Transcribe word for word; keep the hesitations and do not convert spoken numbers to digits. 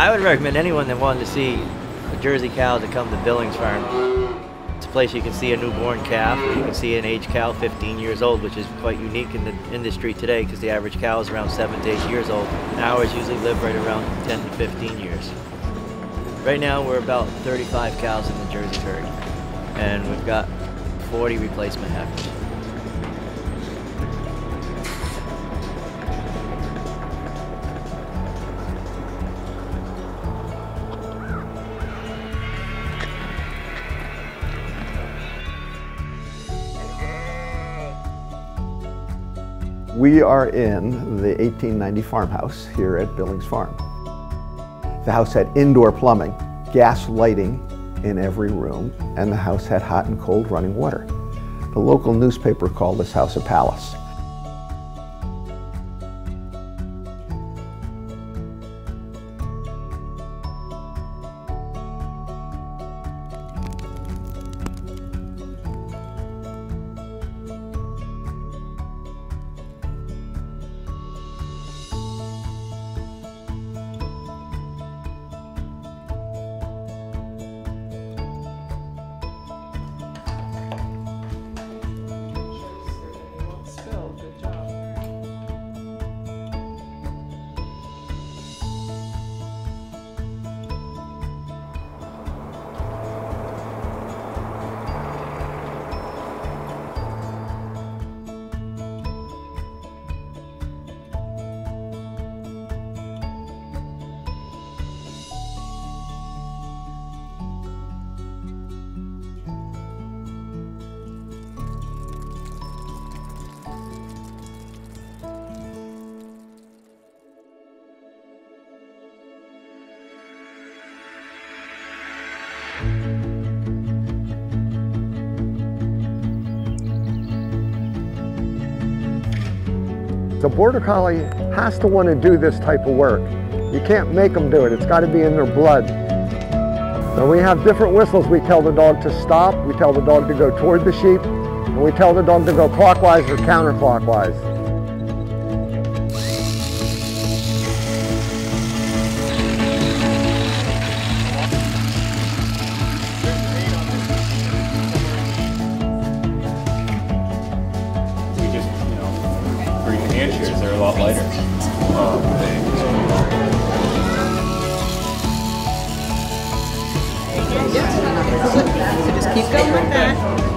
I would recommend anyone that wanted to see a Jersey cow to come to Billings Farm. It's a place you can see a newborn calf, or you can see an aged cow fifteen years old, which is quite unique in the industry today because the average cow is around seven to eight years old. And ours usually live right around ten to fifteen years. Right now we're about thirty-five cows in the Jersey herd, and we've got forty replacement heifers. We are in the eighteen ninety farmhouse here at Billings Farm. The house had indoor plumbing, gas lighting in every room, and the house had hot and cold running water. The local newspaper called this house a palace. The Border Collie has to want to do this type of work. You can't make them do it. It's got to be in their blood. So we have different whistles. We tell the dog to stop, we tell the dog to go toward the sheep, and we tell the dog to go clockwise or counterclockwise. They're a lot lighter. Um, they just keep going like that.